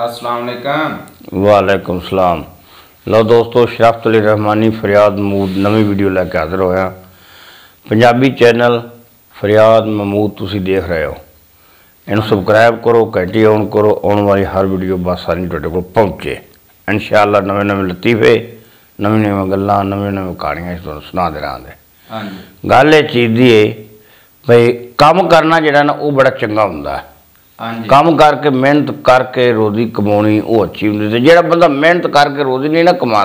अस्सलाम वालेकुम। वालेकुम सलाम। लो दोस्तों, शराफत अली रहमानी फरियाद महमूद नवी वीडियो लैके हाजिर होया। पंजाबी चैनल फरियाद महमूद तुम देख रहे हो, इन्हों सबसक्राइब करो, घंटी ऑन करो, आने वाली हर वीडियो बस सारी तुहाडे कोल पहुँचे। इंशाअल्लाह नवे नवे लतीफे, नवी नवी गल्लां, नवी नवी कहानियां इस तुहानू सुणा दे रहांगे। गल इह चीज़ दी है भाई, काम करना जिहड़ा ना वह बड़ा चंगा हुंदा है। काम करके मेहनत करके रोजी कमानी वह अच्छी होंगी। तो जो बंदा मेहनत करके रोजी नहीं ना कमा,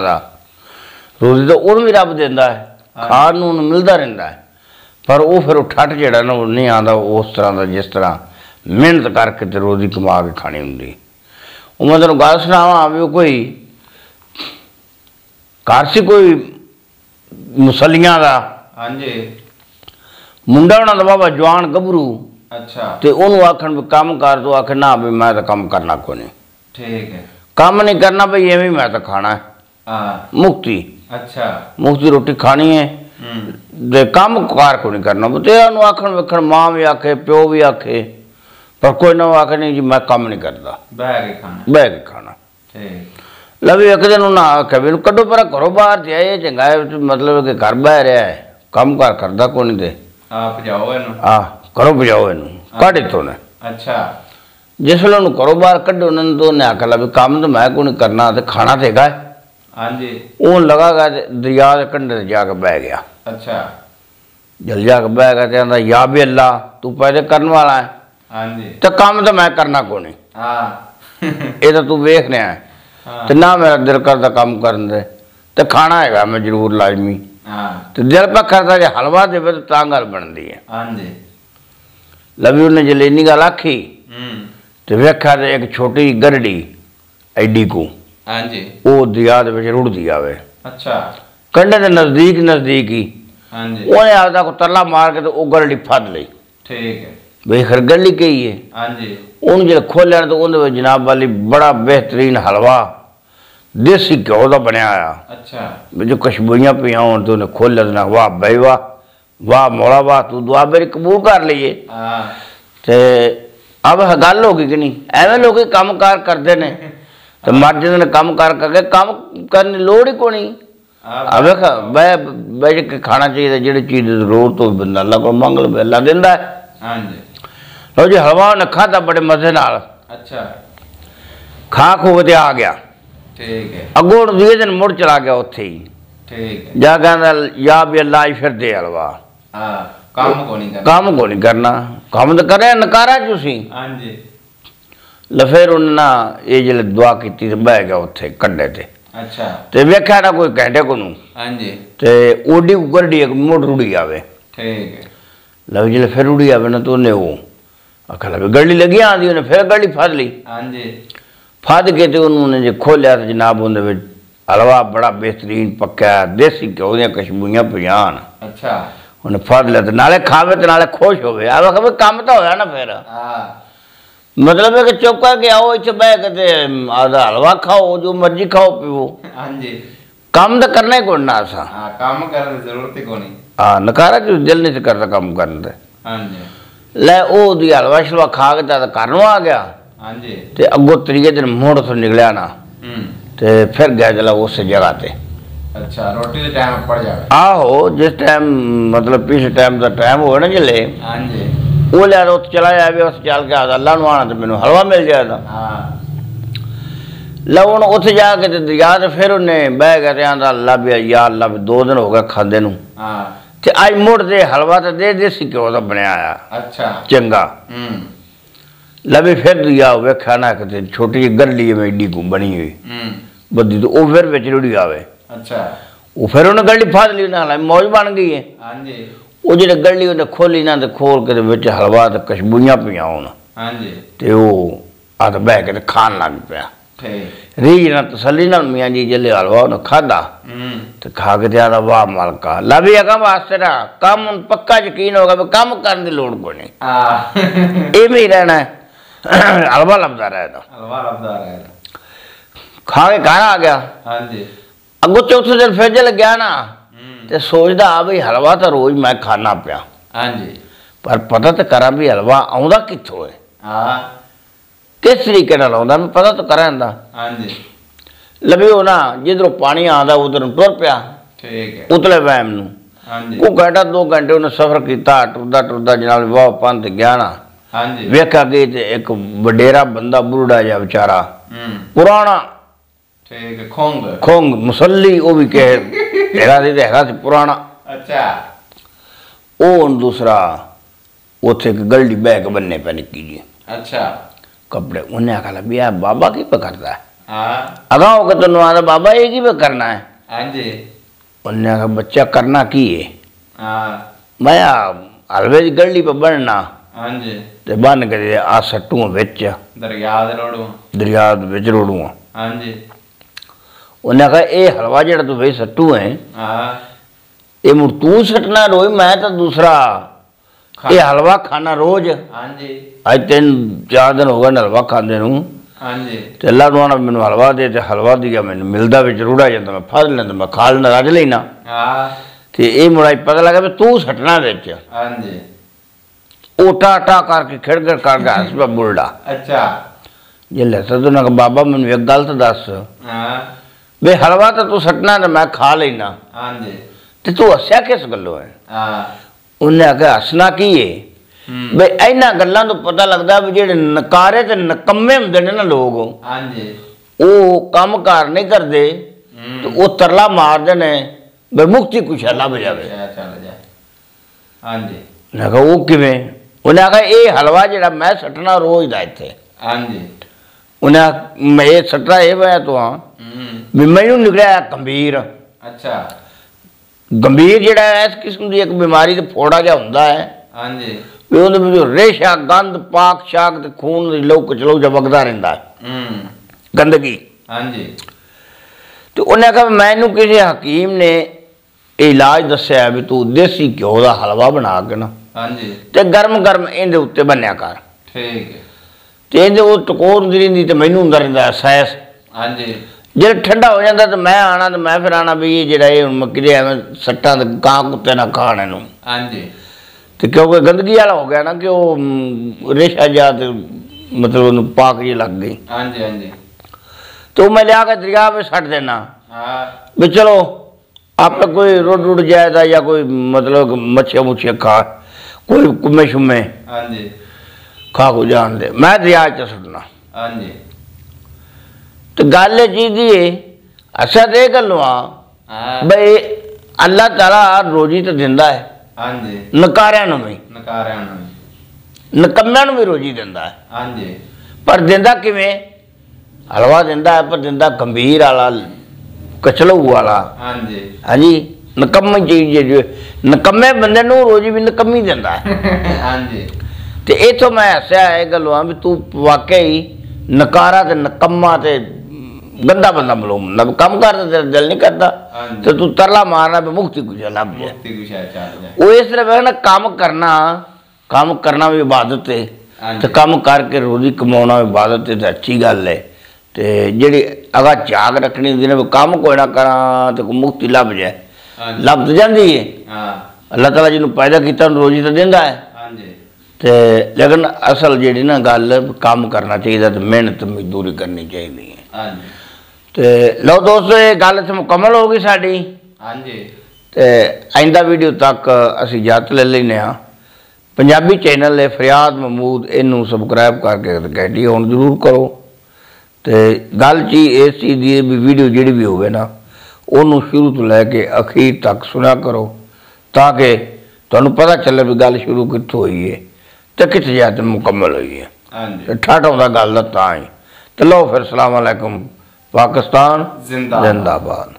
रोजी तो वह भी रब देता है, खान मिलता रहता है, पर वो फिर ठट्ठ जरा नहीं आता उस तरह का जिस तरह मेहनत करके तो रोजी कमा के खानी होंगी। वो मैं तेन गल सुनावा भी, कोई घर से कोई मुसलियां का मुंडा होना तो बाबा जवान गभरू, अच्छा, तो उन्होंने आखन भी काम कर दो, आखिर ना भी मैं तो काम करना को नहीं, ठीक है, काम नहीं करना भाई, एवं मैं तो खाना है मुक्ति, अच्छा, मुक्ति रोटी खानी है, दे काम कार को नहीं करना। तो आखन वेखन माँ भी आखे, प्यो भी आखे, पर कोई ना आखे नहीं जी मैं काम नहीं करता, बह के खाना। लवी एक दिन उन्हें आखे भी कड्डो पर घरों बाहर जाए, चंगा है, मतलब कि घर बह रहा है, काम कार करता को नहीं, दे घरों भजाओ इन काटे तो ने, अच्छा, जिस वे उन्होंने घरों बाहर कड्डो तो उन्हें आखिर लगे काम तो मैं को नहीं करना, तो खाना तो है, वो लगा गया दरिया के कंढे जाके बह गया, अच्छा, जल जाके बह गया, तो कहता या भी अल्लाह तू पैदा करने वाला है, तो काम तो मैं करना को नहीं, ये तो तू वेख रहा है, तो ना मेरा दिल करता काम करने दे, तो खाना है मैं जरूर लाजमी, तो दिल पर करता जो हलवा दे तो गल बनती है। लवी उन्हें जल इन्नी गल आखी तो वेखा तो एक छोटी गरडी एडी को वो दरिया रुढ़ती आवे, अच्छा, कंढे के नज़दीक नज़दीक ही उन्हें आपदा को तरला मार के तो वह गरडी फद ली, ठीक है, बे खर गली कही है, उन्हें जो खोलिया तो उन्हें जनाब वाली बड़ा बेहतरीन हलवा देसी घ्यो का बनया आया, अच्छा, जो खुशबुइयाँ पी हो, तो उन्हें खोलिया देना, वाह बई वाह, वाह मोड़ा वाह, तू दुआ मेरी कबूल कर लीए। तो अब गल हो गई कि नहीं, एवं लोग काम कार करते हैं तो मर जाते हैं, काम कार करके काम करने लोड़ ही को नहीं, वेख बह बह के खाना चाहिए, जी चीज़ की जरूरत हो बंदा अल्लाह को मंग लो, अल्लाह देता है। लो जी हलवा उन्हें खाता बड़े मजे नाल, अच्छा, खा खो के आ गया, ठीक है, अगों दूसरे दिन मुड़ चला गया उत्थे ही, ठीक है, जा कहना या भी अल्लाह फिर दे हलवा, काम को नहीं करना, काम तो करे नकारा चुसी, ल फिर उन्हें ये जिले दुआ की बह गया उत्थे कंडे ते, अच्छा, तो वेख्या ना कोई घंटे को ओडी गरडी मुड़ रुड़ी आवे, ठीक है, लव जिले फिर रुड़ी आवे ना तो उन्हें वो आखा लगे गली लगी आती, उन्हें फिर गली फड़ ली, फद के तो उन्होंने जो खोलिया तो जनाब उन्हें हलवा बड़ा बेहतरीन पक्या, देसी घ्यो दीआं खुशबूइयां पियां, अच्छा, उन्हें फड़ लिया तो नाले खावे तो नाले खुश होवे, आवे काम तो होया ना फिर, मतलब है कि चौका के आओ इत्थे बह के आधा हलवा खाओ, जो मर्जी खाओ पीवो, काम तो करना ही कोई ना, असा काम करने जरूरत ही कोई नहीं, हाँ नकारा जो दिल नहीं करता काम करने, लै ओहदी हलवा शलवा खा के तो घर नूं आ गया, तो अगो त्रीजे दिन मुड़ तो निकलिया ना, तो फिर गया चला उस जगह ते, अच्छा, रोटी के टाइम पड़ जाए, आहो जिस टाइम मतलब पिछले टाइम का टाइम हो ना जिले, वो लिया तो चला जाए, उस चल के आता अल्लाह नूं आना तो मैनू हलवा मिल जाएगा, लो हूँ उत्थे जाके तो दरिया तो फिर उन्हें बह गया, तो आंदा अल्लाह भी यार अल्लाह भी 2 दिन हो गया खादे नूं, ते अज मुड़ दे हलवा तो दे देसी घ्यो का बनया आया, अच्छा, चंगा। लवे फिर दिया वे खाना कितने छोटी जी गरली में एडी को बनी हुई बदी, तो वह फिर बेच रुड़ी आवे, अच्छा, वो फिर उन्हें गरली फाद ली, उन्हें मौज बन गई है, वो जो गरली उन्हें खोली ना तो खोल के बेच हलवा तो खुशबूइयां पिया होना, तो वो हथ बह के खान लग पाया, रीझ ना तसली ना मियाँ जी जल्ले हलवा उन्हें खाधा, तो खा के ज्यादा वाह मालका, लवी आगा वास्ते ना काम पक्का यकीन होगा भी काम करने की लोड़ को नहीं, इवें ही रहना है, हलवा लभदा रहा, खा के घर आ गया, अगो चौथे दिन फिर जल गया ना, तो सोचता बी हलवा तो रोज मैं खाना पिया, पर पता तो करा भी हलवा आउंदा कित्थों है, किस तरीके पता तो करा लभ्यो ना जिधरों पानी आता उधर तुर पिया उतले वहम न घंटा दो घंटे उन्हें सफर किया टुरदा टुरदा जनाब वाह पंथ गया ना वेखा कि एक वडेरा बंदा बुढ़ा जहा बेचारा पुराना खोंग मुसली वो भी कहेरा है पुराना अच्छा वो हूँ दूसरा उसे गलडी बह के बने पे निकी जी अच्छा कपड़े उन्हें आखा लिया बाबा की पे करता है अगा होगा तो नुआ बाबा एक ही पे करना है उन्हें आखा बच्चा करना की है मैं हलवे गलडी पे बनना ते बन के आ सट्टू बिच दरिया दरिया रोड़ूँ उन्हें आखा ये हलवा जो तू भाई सट्टू है ये मुड़ तू सटना रोज मैं तो दूसरा ये हलवा खाना रोज अज 3-4 दिन हो गए हलवा खाते अल्लाह दुआना मैनू हलवा दे हलवा दिया मैं मिलता भी जरूर जाता मैं फस लेंदा मैं खा लेना रज लेना तो ये मुड़ा पता लगा भी तू सटना बिच ओटा आटा करके खिड़खिड़ करके हस पा बुढ़ा अच्छा जे लैसा तो ना बाबा मैनू एक गलत दस बे हलवा तो तू सटना तो मैं खा लेना तो तू हस्या किस गलों है उन्हें आखिया हसना की है बे इन्हां गल्लां तो पता लगता भी जेडे नकारे ते नकम्मे हुंदे ने ना लोग ओ काम कार नहीं करते तो वो तरला मारदे ने बे मुक्ति कुछ लभ जावे मैं कहा वो किवें उन्हें आखिया ये हलवा जेड़ा मैं सटना रोज दा इत्थे उन्हें मैं सटना यह वह तो हाँ भी मैनू निकलिया गंभीर अच्छा गंभीर जिहड़ा इस किस्म की एक बीमारी तो फोड़ा जहा होंदा है भी उन्हें रेशा गंद पाक शाक खून लौ कचलौ जा वगदा रहिंदा गंदगी तो उन्हें कहा मैनू किसी हकीम ने इलाज दस्या भी तू देसी घ्यो का हलवा बना के ना तो गर्म गर्म इहदे उत्ते बन्या कर तो इहदे वो टकोर हुंदी रहिंदी तो मैनू हुंदा रहिंदा सैस जो ठंडा हो जाता तो मैं आना तो मैं फिर आना भी ये जो मकड़ी एवं सट्टा गां कुत्ते ना खाने तो क्योंकि गंदगी वाला हो गया ना कि वो रेशा जा मतलब पाक जी लग गई तो मैं लिया के दरिया में सट देना भी चलो आप कोई रुड रुड जाए था या कोई मतलब मच्छिया मुछिया खा कोई कुमे शुमे खा को जान दे मैं दरिया च सुटना तो गल चीज अच्छा तो यह गलो हाँ बई अल्लाह ताला रोजी तो दिता है नकारा नकम्या भी रोजी दिता है पर दिता किवें हलवा दिता है पर दिता गंभीर वाला कचलू वाला हाँ जी नकम्मी चीज नकम्मे बंदे नूं रोजी भी नकम्मी दिता है तो इतों मैं हसया यह गलो हाँ भी तू वाकई नकारा तो नकम्मा तो गंदा बंदा मलूम ना कम करता तेरा दिल नहीं करता तो तू तरला मारना पे मुक्ति कुछ लाभ वो इस तरह ना काम करना भी इबादत है तो काम करके रोजी कमाना भी इबादत है तो अच्छी गल है तो जी अगा झाग रखनी होंगी काम कोई ना करा तो मुक्ति लाभ जाए लाभ तो जाती है अल्लाह ताला जिन्होंने पैदा किया रोजी तो देता है तो लेकिन असल जी ना गल काम करना चाहिए तो मेहनत मजदूरी करनी चाहिए तो लो दोस्तों ये गल इतने मुकम्मल हो गई साड़ी तो आइंदा वीडियो तक असी इजाजत ले लेने पंजाबी चैनल है फरियाद महमूद इनू सबसक्राइब करके घंटी ऑन जरूर करो तो गल चीज इस चीज़ की भी वीडियो जी भी होवे ना उन्होंने शुरू तो लैके अखीर तक सुना करो ताकि तुहानू पता चले भी गल शुरू कितों हुई है तो कित जाते मुकम्मल हुई है ठट आउंदा गल दा तां ही तो लो फिर सलाम अलैकुम पाकिस्तान जिंदाबाद।